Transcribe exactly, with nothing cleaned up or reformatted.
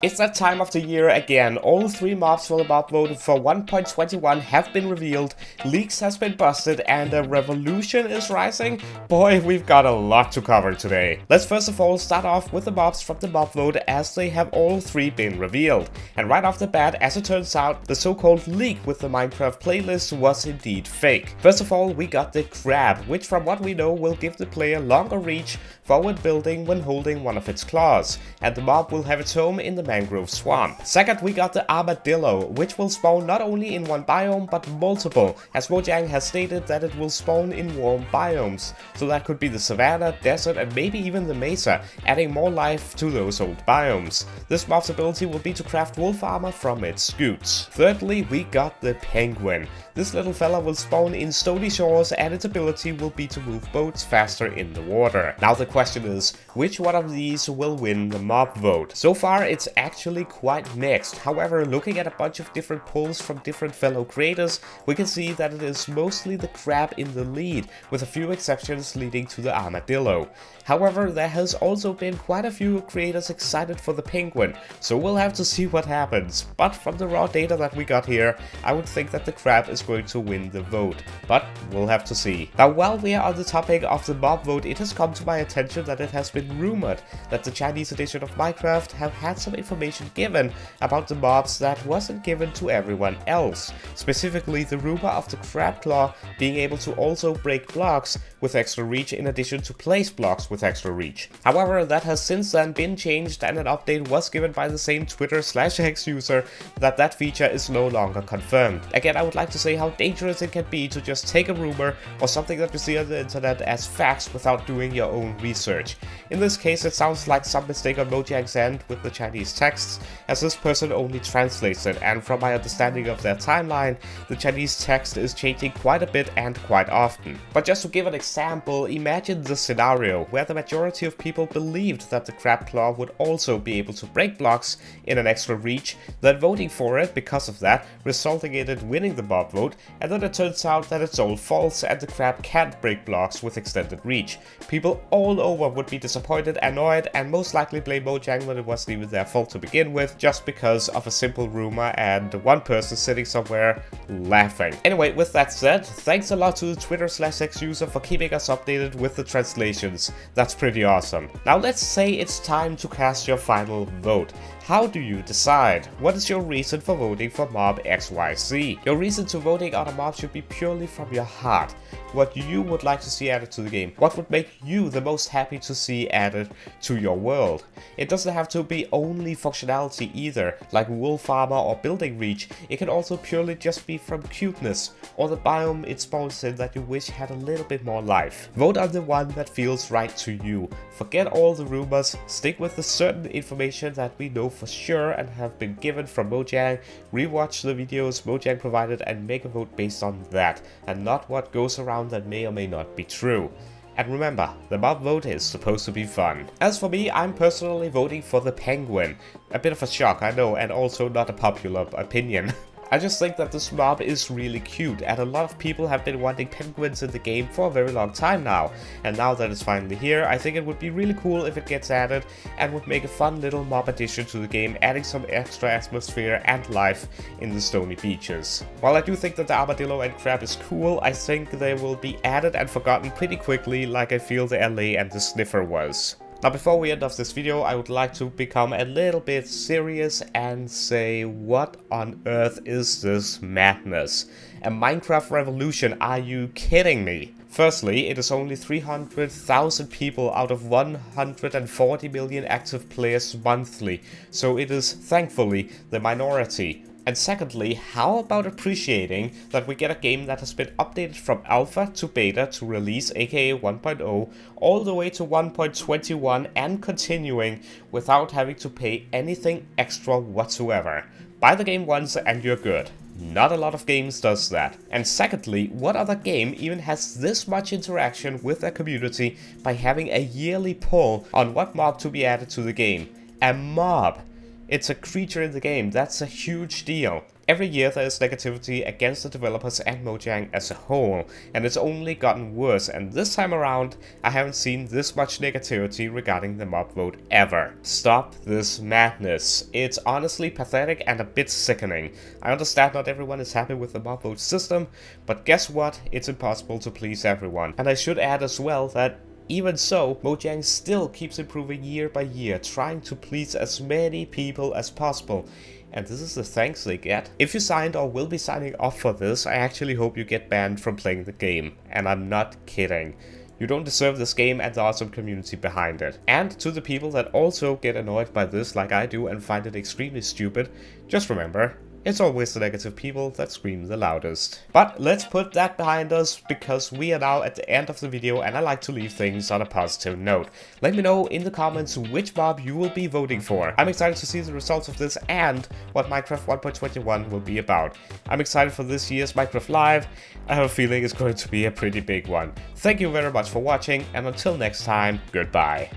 It's that time of the year again. All three maps for the map voted for one point twenty-one have been revealed, leaks has been busted, and a revolution is rising. Boy, we've got a lot to cover today. Let's first of all start off with the maps from the map vote, as they have all three been revealed. And right off the bat, as it turns out, the so-called leak with the Minecraft playlist was indeed fake. First of all, we got the crab, which from what we know will give the player longer reach forward building when holding one of its claws, and the mob will have its home in the mangrove swamp. Second, we got the armadillo, which will spawn not only in one biome but multiple, as Mojang has stated that it will spawn in warm biomes, so that could be the savanna, desert, and maybe even the mesa, adding more life to those old biomes. This mob's ability will be to craft wolf armor from its scutes. Thirdly, we got the penguin. This little fella will spawn in stony shores, and its ability will be to move boats faster in the water. Now the question is, which one of these will win the mob vote? So far it's actually quite mixed. However, looking at a bunch of different polls from different fellow creators, we can see that it is mostly the crab in the lead, with a few exceptions leading to the armadillo. However, there has also been quite a few creators excited for the penguin, so we'll have to see what happens. But from the raw data that we got here, I would think that the crab is going to win the vote, but we'll have to see. Now, while we are on the topic of the mob vote, it has come to my attention that it has been rumored that the Chinese edition of Minecraft have had some information given about the mobs that wasn't given to everyone else. Specifically, the rumor of the crab claw being able to also break blocks with extra reach in addition to place blocks with extra reach. However, that has since then been changed, and an update was given by the same Twitter slash X user that that feature is no longer confirmed. Again, I would like to say how dangerous it can be to just take a rumor or something that you see on the internet as facts without doing your own research. Research. In this case, it sounds like some mistake on Mojang's end with the Chinese texts, as this person only translates it, and from my understanding of their timeline, the Chinese text is changing quite a bit and quite often. But just to give an example, imagine the scenario where the majority of people believed that the crab claw would also be able to break blocks in an extra reach, then voting for it because of that, resulting in it winning the mob vote, and then it turns out that it's all false and the crab can't break blocks with extended reach. People all over would be disappointed, annoyed, and most likely blame Mojang when it wasn't even their fault to begin with, just because of a simple rumor and one person sitting somewhere laughing. Anyway, with that said, thanks a lot to the Twitter slash X user for keeping us updated with the translations. That's pretty awesome. Now let's say it's time to cast your final vote. How do you decide? What is your reason for voting for mob X Y Z? Your reason to voting on a mob should be purely from your heart. What you would like to see added to the game. What would make you the most happy to see added to your world. It doesn't have to be only functionality either, like wolf armor or building reach. It can also purely just be from cuteness, or the biome it spawns in that you wish had a little bit more life. Vote on the one that feels right to you. Forget all the rumors, stick with the certain information that we know for sure and have been given from Mojang, rewatch the videos Mojang provided and make a vote based on that, and not what goes around that may or may not be true. And remember, the mob vote is supposed to be fun. As for me, I'm personally voting for the penguin. A bit of a shock, I know, and also not a popular opinion. I just think that this mob is really cute, and a lot of people have been wanting penguins in the game for a very long time now, and now that it's finally here, I think it would be really cool if it gets added and would make a fun little mob addition to the game, adding some extra atmosphere and life in the stony beaches. While I do think that the armadillo and crab is cool, I think they will be added and forgotten pretty quickly, like I feel the Allay and the Sniffer was. Now, before we end off this video, I would like to become a little bit serious and say, what on earth is this madness? A Minecraft revolution, are you kidding me? Firstly, it is only three hundred thousand people out of one hundred forty million active players monthly, so it is thankfully the minority. And secondly, how about appreciating that we get a game that has been updated from alpha to beta to release, aka one point oh, all the way to one point twenty-one and continuing without having to pay anything extra whatsoever. Buy the game once and you're good. Not a lot of games does that. And secondly, what other game even has this much interaction with their community by having a yearly poll on what mob to be added to the game? A mob! It's a creature in the game. That's a huge deal. Every year there is negativity against the developers and Mojang as a whole, and it's only gotten worse, and this time around I haven't seen this much negativity regarding the mob vote ever. Stop this madness. It's honestly pathetic and a bit sickening. I understand not everyone is happy with the mob vote system, but guess what? It's impossible to please everyone. And I should add as well that even so, Mojang still keeps improving year by year, trying to please as many people as possible. And this is the thanks they get. If you signed or will be signing off for this, I actually hope you get banned from playing the game. And I'm not kidding. You don't deserve this game and the awesome community behind it. And to the people that also get annoyed by this like I do and find it extremely stupid, just remember, it's always the negative people that scream the loudest. But let's put that behind us, because we are now at the end of the video and I like to leave things on a positive note. Let me know in the comments which mob you will be voting for. I'm excited to see the results of this and what Minecraft one point twenty-one will be about. I'm excited for this year's Minecraft Live. I have a feeling it's going to be a pretty big one. Thank you very much for watching, and until next time, goodbye.